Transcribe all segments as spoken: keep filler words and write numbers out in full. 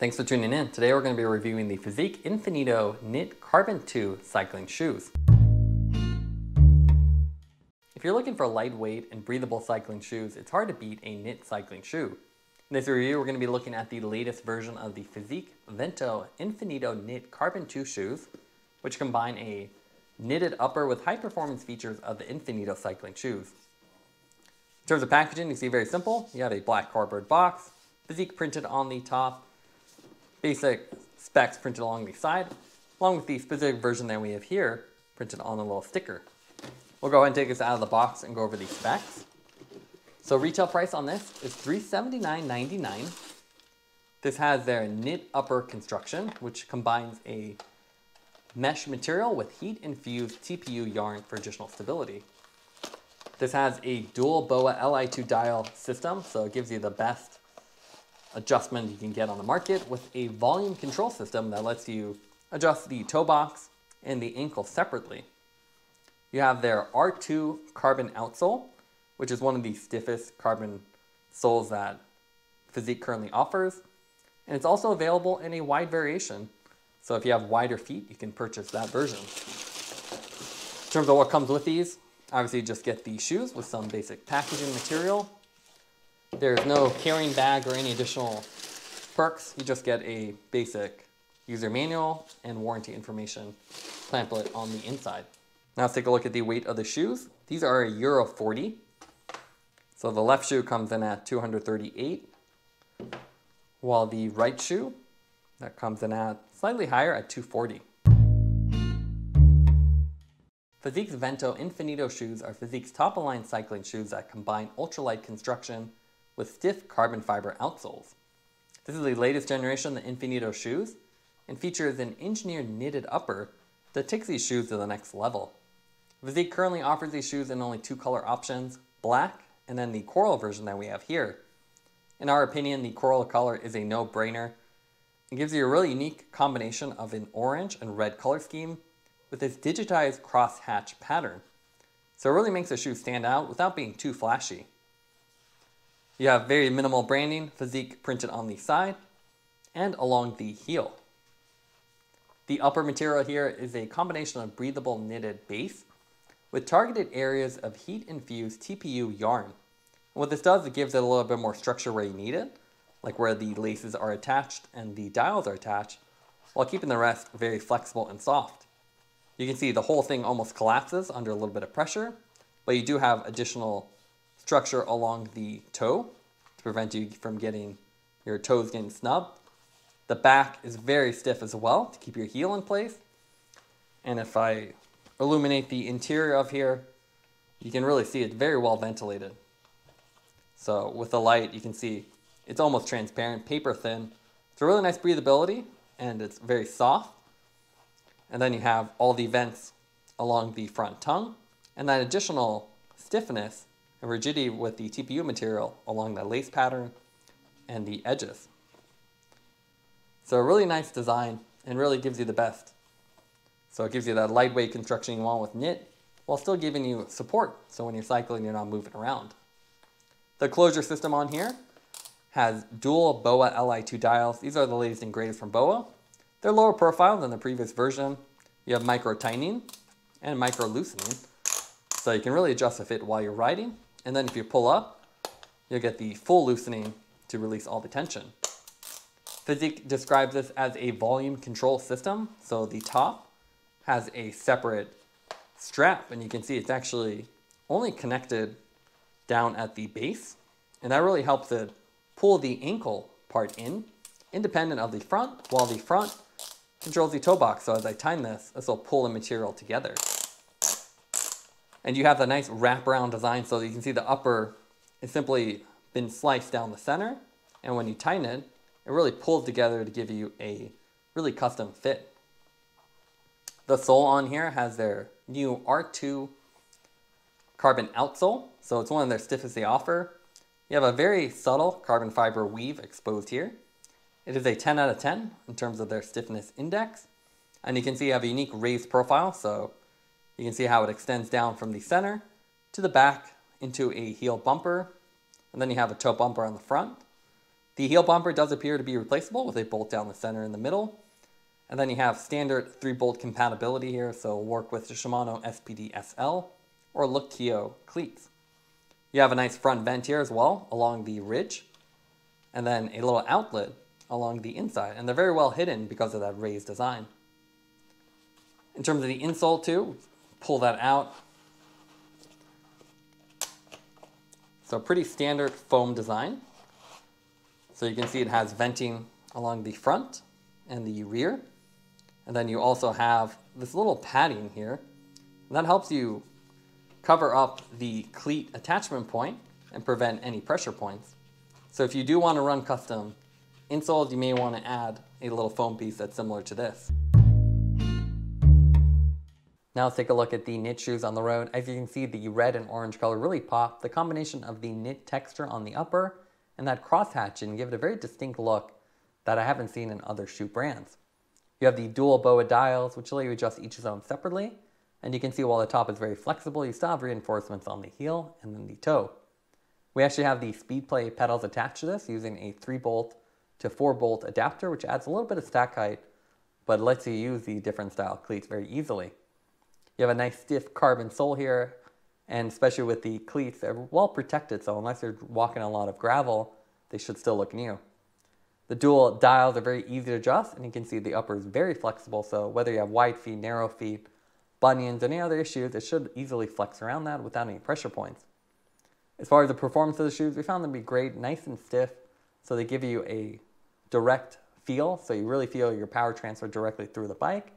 Thanks for tuning in. Today we're going to be reviewing the Fizik Infinito Knit Carbon two cycling shoes. If you're looking for lightweight and breathable cycling shoes, it's hard to beat a knit cycling shoe. In this review, we're going to be looking at the latest version of the Fizik Vento Infinito Knit Carbon two shoes, which combine a knitted upper with high performance features of the Infinito cycling shoes. In terms of packaging, you see very simple. You have a black cardboard box, Fizik printed on the top, basic specs printed along the side, along with the specific version that we have here printed on a little sticker. We'll go ahead and take this out of the box and go over the specs. So retail price on this is three hundred seventy-nine ninety-nine. This has their knit upper construction, which combines a mesh material with heat-infused T P U yarn for additional stability. This has a dual B O A L I two dial system, so it gives you the best adjustment you can get on the market, with a volume control system that lets you adjust the toe box and the ankle separately. You have their R two carbon outsole, which is one of the stiffest carbon soles that Fizik currently offers. And it's also available in a wide variation. So if you have wider feet, you can purchase that version. In terms of what comes with these, obviously you just get the shoes with some basic packaging material. There's no carrying bag or any additional perks. You just get a basic user manual and warranty information pamphlet on the inside. Now let's take a look at the weight of the shoes. These are a Euro forty. So the left shoe comes in at two hundred thirty-eight, while the right shoe, that comes in at slightly higher at two forty. Fizik's Vento Infinito shoes are Fizik's top-of-line cycling shoes that combine ultralight construction with stiff carbon fiber outsoles. This is the latest generation of the Infinito shoes and features an engineered knitted upper that takes these shoes to the next level. Fizik currently offers these shoes in only two color options, black and then the coral version that we have here. In our opinion, the coral color is a no-brainer. It gives you a really unique combination of an orange and red color scheme with this digitized crosshatch pattern. So it really makes the shoe stand out without being too flashy. You have very minimal branding, Fizik printed on the side and along the heel. The upper material here is a combination of breathable knitted base with targeted areas of heat-infused T P U yarn. And what this does, it gives it a little bit more structure where you need it, like where the laces are attached and the dials are attached, while keeping the rest very flexible and soft. You can see the whole thing almost collapses under a little bit of pressure, but you do have additional structure along the toe to prevent you from getting your toes getting snubbed. The back is very stiff as well to keep your heel in place. And if I illuminate the interior of here, you can really see it's very well ventilated. So with the light, you can see it's almost transparent, paper thin. It's a really nice breathability and it's very soft. And then you have all the vents along the front tongue and that additional stiffness and rigidity with the T P U material along the lace pattern and the edges. So a really nice design and really gives you the best. So it gives you that lightweight construction you want with knit while still giving you support. So when you're cycling, you're not moving around. The closure system on here has dual B O A L I two dials. These are the latest and greatest from B O A. They're lower profile than the previous version. You have micro tightening and micro loosening. So you can really adjust the fit while you're riding. And then if you pull up, you'll get the full loosening to release all the tension. Fizik describes this as a volume control system. So the top has a separate strap and you can see it's actually only connected down at the base. And that really helps it pull the ankle part in, independent of the front, while the front controls the toe box. So as I time this, this will pull the material together. And you have the nice wraparound design so that you can see the upper has simply been sliced down the center. And when you tighten it, it really pulls together to give you a really custom fit. The sole on here has their new R two carbon outsole. So it's one of their stiffest they offer. You have a very subtle carbon fiber weave exposed here. It is a ten out of ten in terms of their stiffness index. And you can see you have a unique raised profile. So you can see how it extends down from the center to the back into a heel bumper. And then you have a toe bumper on the front. The heel bumper does appear to be replaceable with a bolt down the center in the middle. And then you have standard three bolt compatibility here, so work with the Shimano S P D S L or Look Keo cleats. You have a nice front vent here as well along the ridge, and then a little outlet along the inside, and they're very well hidden because of that raised design. In terms of the insole too, pull that out. So pretty standard foam design. So you can see it has venting along the front and the rear. And then you also have this little padding here, and that helps you cover up the cleat attachment point and prevent any pressure points. So if you do want to run custom insoles, you may want to add a little foam piece that's similar to this. Now let's take a look at the knit shoes on the road. As you can see, the red and orange color really pop. The combination of the knit texture on the upper and that crosshatching give it a very distinct look that I haven't seen in other shoe brands. You have the dual B O A dials, which allow you to adjust each zone separately. And you can see while the top is very flexible, you still have reinforcements on the heel and then the toe. We actually have the Speedplay pedals attached to this using a three bolt to four bolt adapter, which adds a little bit of stack height, but lets you use the different style cleats very easily. You have a nice stiff carbon sole here, and especially with the cleats, they're well protected, so unless you're walking a lot of gravel, they should still look new. The dual dials are very easy to adjust, and you can see the upper is very flexible, so whether you have wide feet, narrow feet, bunions, any other issues, it should easily flex around that without any pressure points. As far as the performance of the shoes, we found them to be great, nice and stiff, so they give you a direct feel, so you really feel your power transfer directly through the bike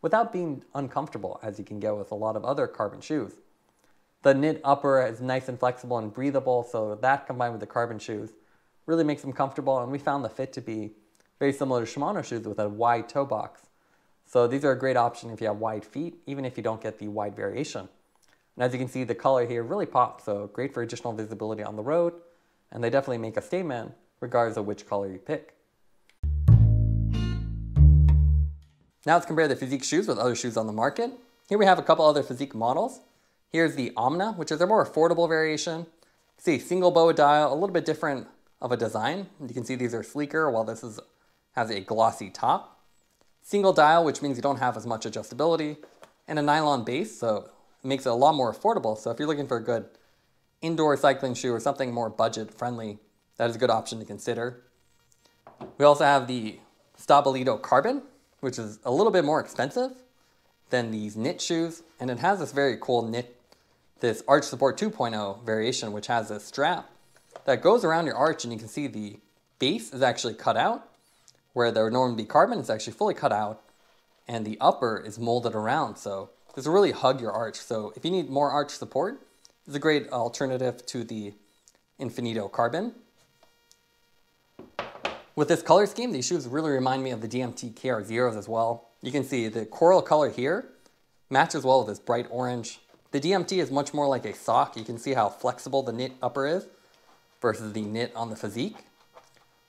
without being uncomfortable, as you can get with a lot of other carbon shoes. The knit upper is nice and flexible and breathable, so that combined with the carbon shoes really makes them comfortable, and we found the fit to be very similar to Shimano shoes with a wide toe box. So these are a great option if you have wide feet, even if you don't get the wide variation. And as you can see, the color here really pops, so great for additional visibility on the road, and they definitely make a statement regardless of which color you pick. Now let's compare the Fizik shoes with other shoes on the market. Here we have a couple other Fizik models. Here's the Omna, which is a more affordable variation. You can see a single B O A dial, a little bit different of a design. You can see these are sleeker, while this is, has a glossy top. Single dial, which means you don't have as much adjustability, and a nylon base, so it makes it a lot more affordable. So if you're looking for a good indoor cycling shoe or something more budget friendly, that is a good option to consider. We also have the Stabilito Carbon, which is a little bit more expensive than these knit shoes, and it has this very cool knit, this Arch Support two point oh variation, which has a strap that goes around your arch, and you can see the base is actually cut out, where there would normally be carbon, it's actually fully cut out, and the upper is molded around, so this will really hug your arch. So if you need more arch support, it's a great alternative to the Infinito Carbon. With this color scheme, these shoes really remind me of the D M T K R zeros as well. You can see the coral color here matches well with this bright orange. The D M T is much more like a sock. You can see how flexible the knit upper is versus the knit on the Fizik.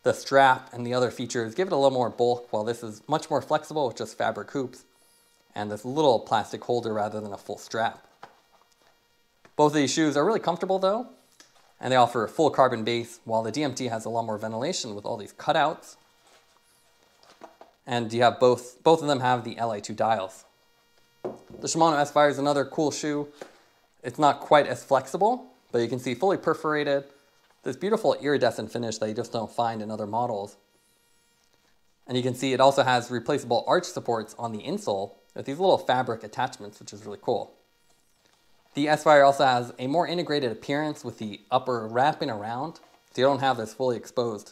The strap and the other features give it a little more bulk, while this is much more flexible with just fabric hoops and this little plastic holder rather than a full strap. Both of these shoes are really comfortable though, and they offer a full carbon base, while the D M T has a lot more ventilation with all these cutouts. And you have both, both of them have the L I two dials. The Shimano S-Phyre is another cool shoe. It's not quite as flexible, but you can see fully perforated, this beautiful iridescent finish that you just don't find in other models. And you can see it also has replaceable arch supports on the insole with these little fabric attachments, which is really cool. The S-Phyre also has a more integrated appearance with the upper wrapping around, so you don't have this fully exposed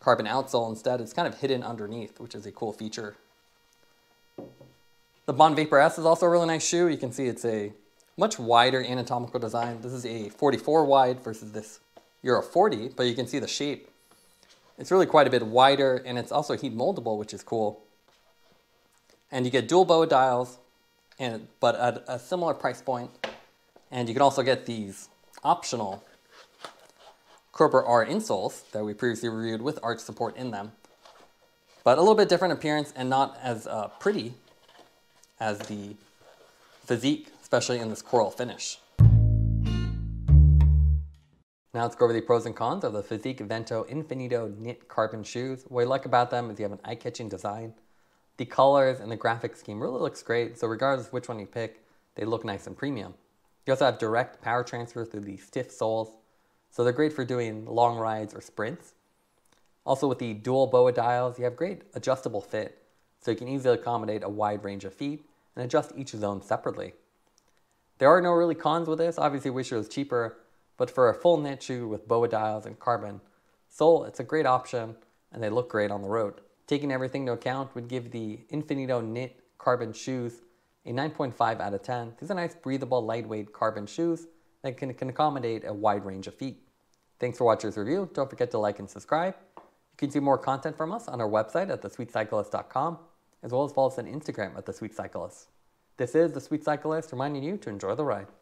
carbon outsole. Instead, it's kind of hidden underneath, which is a cool feature. The Bontrager Vapor S is also a really nice shoe. You can see it's a much wider anatomical design. This is a forty-four wide versus this Euro forty, but you can see the shape. It's really quite a bit wider, and it's also heat moldable, which is cool. And you get dual B O A dials, and, but at a similar price point. And you can also get these optional Corpor R insoles that we previously reviewed with arch support in them. But a little bit different appearance and not as uh, pretty as the Fizik, especially in this coral finish. Now let's go over the pros and cons of the Fizik Vento Infinito Knit Carbon shoes. What I like about them is you have an eye-catching design. The colors and the graphic scheme really looks great, so regardless of which one you pick, they look nice and premium. You also have direct power transfer through the stiff soles, so they're great for doing long rides or sprints. Also with the dual B O A dials, you have great adjustable fit, so you can easily accommodate a wide range of feet and adjust each zone separately. There are no really cons with this. Obviously, I wish it was cheaper, but for a full knit shoe with B O A dials and carbon sole, it's a great option and they look great on the road. Taking everything into account would give the Infinito Knit Carbon shoes a nine point five out of ten. These are nice, breathable, lightweight carbon shoes that can, can accommodate a wide range of feet. Thanks for watching this review. Don't forget to like and subscribe. You can see more content from us on our website at the sweet cyclists dot com, as well as follow us on Instagram at the sweet cyclists. This is The Sweet Cyclist reminding you to enjoy the ride.